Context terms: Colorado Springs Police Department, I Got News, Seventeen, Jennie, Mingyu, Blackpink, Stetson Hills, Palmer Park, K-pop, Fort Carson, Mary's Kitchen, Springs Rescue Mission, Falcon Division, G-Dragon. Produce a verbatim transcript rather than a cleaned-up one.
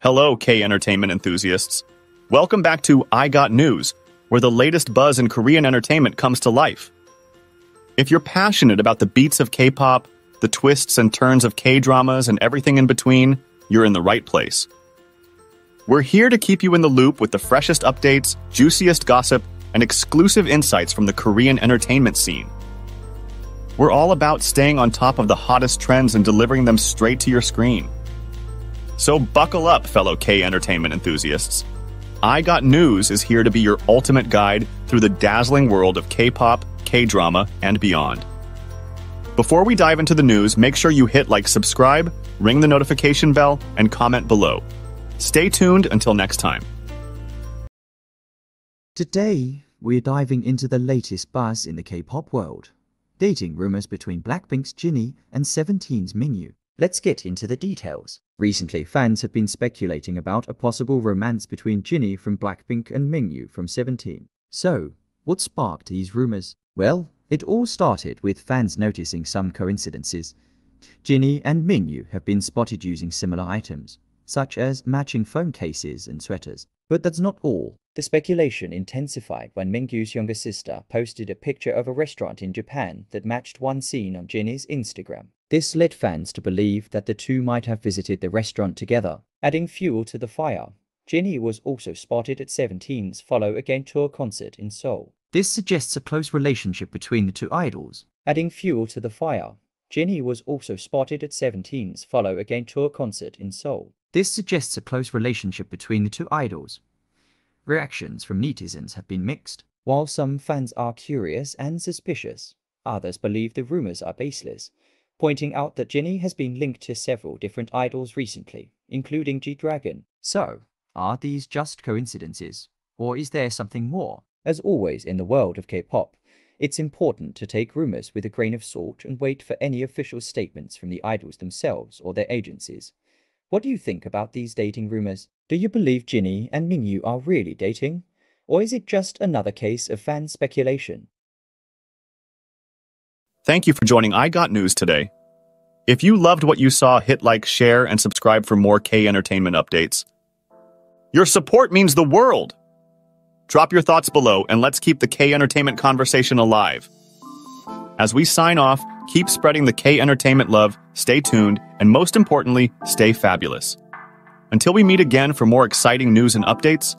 Hello, K Entertainment enthusiasts. Welcome back to I Got News, where the latest buzz in Korean entertainment comes to life. If you're passionate about the beats of K-pop, the twists and turns of K-dramas, and everything in between, you're in the right place. We're here to keep you in the loop with the freshest updates, juiciest gossip, and exclusive insights from the Korean entertainment scene. We're all about staying on top of the hottest trends and delivering them straight to your screen. So buckle up, fellow K Entertainment enthusiasts. I Got News is here to be your ultimate guide through the dazzling world of K-pop, K-drama, and beyond. Before we dive into the news, make sure you hit like, subscribe, ring the notification bell, and comment below. Stay tuned until next time. Today, we're diving into the latest buzz in the K-pop world. Dating rumors between Blackpink's Jennie and Seventeen's Mingyu. Let's get into the details. Recently, fans have been speculating about a possible romance between Jennie from Blackpink and Mingyu from Seventeen. So, what sparked these rumors? Well, it all started with fans noticing some coincidences. Jennie and Mingyu have been spotted using similar items, such as matching phone cases and sweaters. But that's not all. The speculation intensified when Mingyu's younger sister posted a picture of a restaurant in Japan that matched one seen on Jennie's Instagram. This led fans to believe that the two might have visited the restaurant together, adding fuel to the fire. Jennie was also spotted at Seventeen's Follow Again tour concert in Seoul. This suggests a close relationship between the two idols. Adding fuel to the fire, Jennie was also spotted at Seventeen's Follow Again tour concert in Seoul. This suggests a close relationship between the two idols. Reactions from netizens have been mixed. While some fans are curious and suspicious, others believe the rumors are baseless, pointing out that Jennie has been linked to several different idols recently, including G-Dragon. So, are these just coincidences, or is there something more? As always in the world of K-pop, it's important to take rumors with a grain of salt and wait for any official statements from the idols themselves or their agencies. What do you think about these dating rumors? Do you believe Jennie and Mingyu are really dating? Or is it just another case of fan speculation? Thank you for joining I Got News today. If you loved what you saw, hit like, share, and subscribe for more K Entertainment updates. Your support means the world! Drop your thoughts below and let's keep the K Entertainment conversation alive. As we sign off, keep spreading the K Entertainment love, stay tuned, and most importantly, stay fabulous. Until we meet again for more exciting news and updates,